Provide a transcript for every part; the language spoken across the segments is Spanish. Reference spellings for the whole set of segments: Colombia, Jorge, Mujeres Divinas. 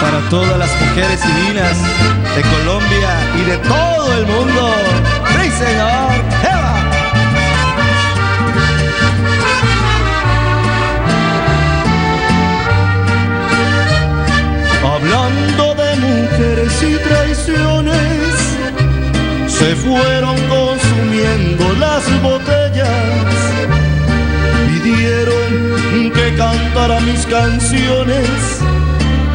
Para todas las mujeres divinas de Colombia y de todo el mundo. ¡Sí, señor! ¡Eva! Hablando de mujeres y traiciones, se fueron consumiendo las botellas. Pidieron que cantara mis canciones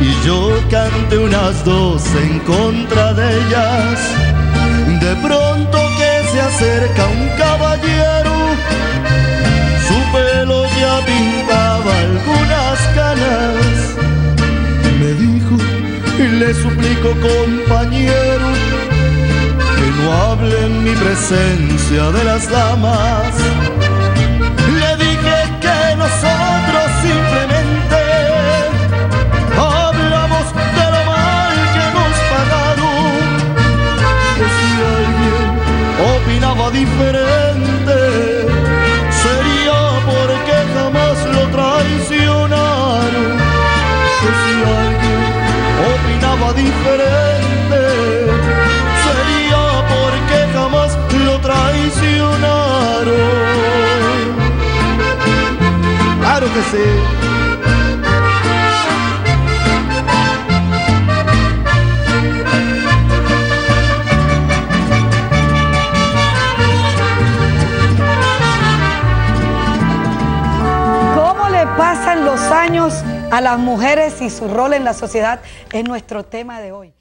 y yo canté unas 2 en contra de ellas. De pronto que se acerca un caballero, su pelo ya pintaba algunas canas. Me dijo y le suplico, compañero, que no hable en mi presencia de las damas. Le dije que nosotros simplemente hablamos de lo mal que nos pagaron, que si alguien opinaba diferente, sería porque jamás lo traicionaron. Que si alguien opinaba diferente, sería porque jamás lo traicionaron. Claro que sí. Pasan los años a las mujeres y su rol en la sociedad es nuestro tema de hoy.